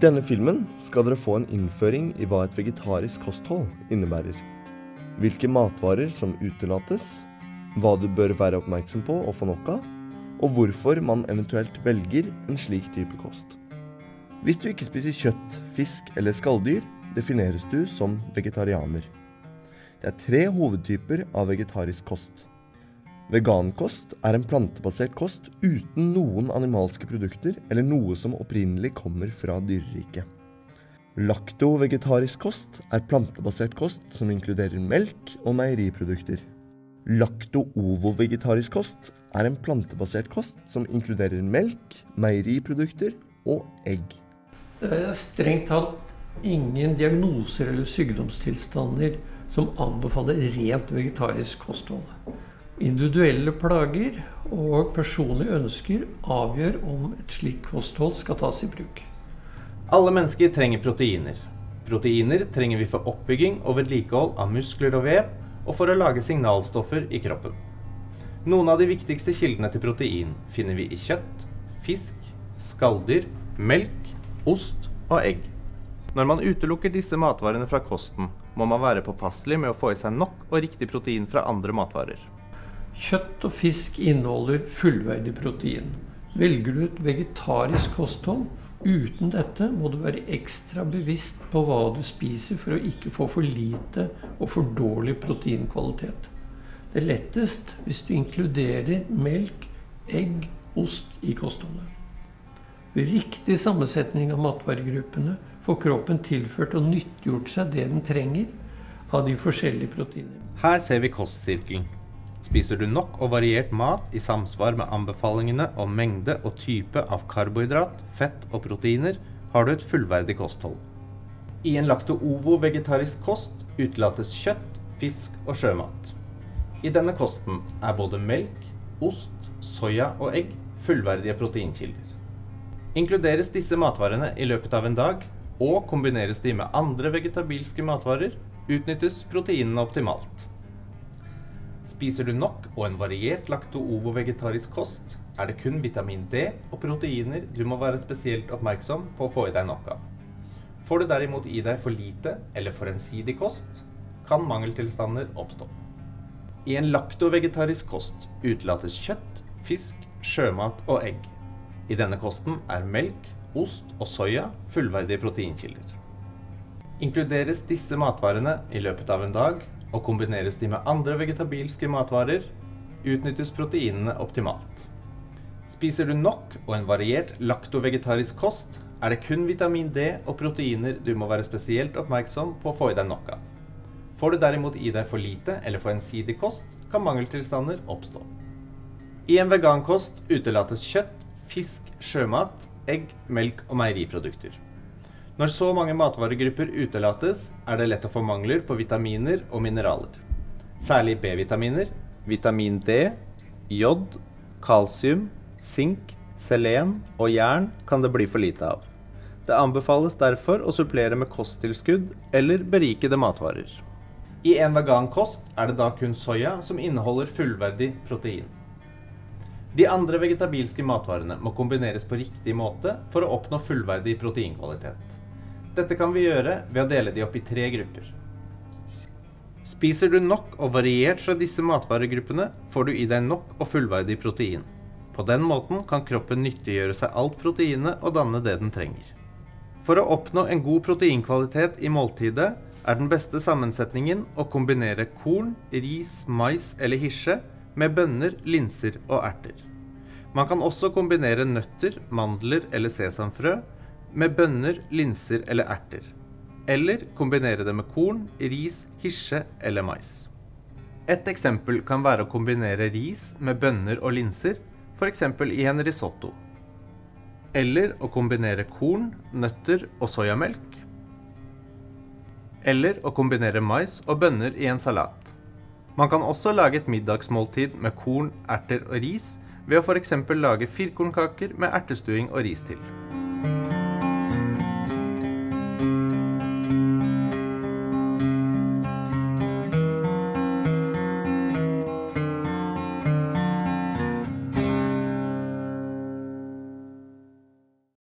denne filmen skal dere få en innføring i hva et vegetarisk kosthold innebærer, hvilke matvarer som utelates, hva du bør være oppmerksom på og få nok av, og hvorfor man eventuelt velger en slik type kost. Hvis du ikke spiser kjøtt, fisk eller skalldyr, defineres du som vegetarianer. Det er 3 hovedtyper av vegetarisk kost. Vegankost er en plantebasert kost uten noen animalske produkter eller noe som opprinnelig kommer fra dyreriket. Lakto-vegetarisk kost er plantebasert kost som inkluderer melk og meieriprodukter. Lakto-ovo-vegetarisk kost er en plantebasert kost som inkluderer melk, meieriprodukter og egg. Det er strengt talt ingen diagnoser eller sykdomstilstander som anbefaler rent vegetarisk kosthold. Individuelle plager og personlige ønsker avgjør om et slikt kosthold skal tas i bruk. Alle mennesker trenger proteiner. Proteiner trenger vi for oppbygging og vedlikehold av muskler og vev, og for å lage signalstoffer i kroppen. Noen av de viktigste kildene til protein finner vi i kjøtt, fisk, skalldyr, melk, ost og egg. Når man utelukker disse matvarene fra kosten, må man være påpasselig med å få i seg nok og riktig protein fra andre matvarer. Kjøtt og fisk inneholder fullverdig protein. Velger du et vegetarisk kosthold uten dette, må du være ekstra bevisst på hva du spiser for å ikke få for lite og for dårlig proteinkvalitet. Det er lettest hvis du inkluderer melk, egg, ost i kostholdet. Ved riktig sammensetning av matvaregruppene får kroppen tilført og nyttiggjort seg det den trenger av de forskjellige proteinene. Her ser vi kostsirkelen. Spiser du nok og variert mat i samsvar med anbefalingene om mengde og type av karbohydrat, fett og proteiner, har du et fullverdig kosthold. I en lakto-ovo-vegetarisk kost utelates kjøtt, fisk og sjømat. I denne kosten er både melk, ost, soya og egg fullverdige proteinkilder. Inkluderes disse matvarene i løpet av en dag, og kombineres de med andre vegetabilske matvarer, utnyttes proteinene optimalt. Spiser du nok og en variert lakto-ovo-vegetarisk kost, er det kun vitamin D og proteiner du må være spesielt oppmerksom på å få i deg nok av. Får du derimot i deg for lite eller for ensidig kost, kan mangeltilstander oppstå. I en lakto-vegetarisk kost utelates kjøtt, fisk, sjømat og egg. I denne kosten er melk, ost og soya fullverdige proteinkilder. Inkluderes disse matvarene i løpet av en dag, og kombineres de med andre vegetabilske matvarer, utnyttes proteinene optimalt. Spiser du nok og en variert lakto-vegetarisk kost, er det kun vitamin D og proteiner du må være spesielt oppmerksom på å få i deg nok av. Får du derimot i deg for lite eller for ensidig kost, kan mangeltilstander oppstå. I en vegankost utelates kjøtt, fisk, sjømat, egg, melk og meieriprodukter. Når så mange matvaregrupper utelates, er det lett å få mangler på vitaminer og mineraler. Særlig B-vitaminer, vitamin D, jod, kalsium, sink, selen og jern kan det bli for lite av. Det anbefales derfor å supplere med kosttilskudd eller berikede matvarer. I en vegan kost er det da kun soya som inneholder fullverdig protein. De andre vegetabilske matvarene må kombineres på riktig måte for å oppnå fullverdig proteinkvalitet. Dette kan vi gjøre ved å dele de opp i 3 grupper. Spiser du nok og variert fra disse matvaregruppene, får du i deg nok og fullverdig protein. På den måten kan kroppen nyttiggjøre seg alt proteinet og danne det den trenger. For å oppnå en god proteinkvalitet i måltidet, er den beste sammensetningen å kombinere korn, ris, mais eller hirse med bønner, linser og erter. Man kan også kombinere nøtter, mandler eller sesamfrø med bønner, linser eller erter, eller kombinere det med korn, ris, hirse eller mais. Et eksempel kan være å kombinere ris med bønner og linser, for eksempel i en risotto, eller å kombinere korn, nøtter og sojamelk, eller å kombinere mais og bønner i en salat. Man kan også lage et middagsmåltid med korn, erter og ris, ved å for eksempel lage firkornkaker med ertestuing og ris til.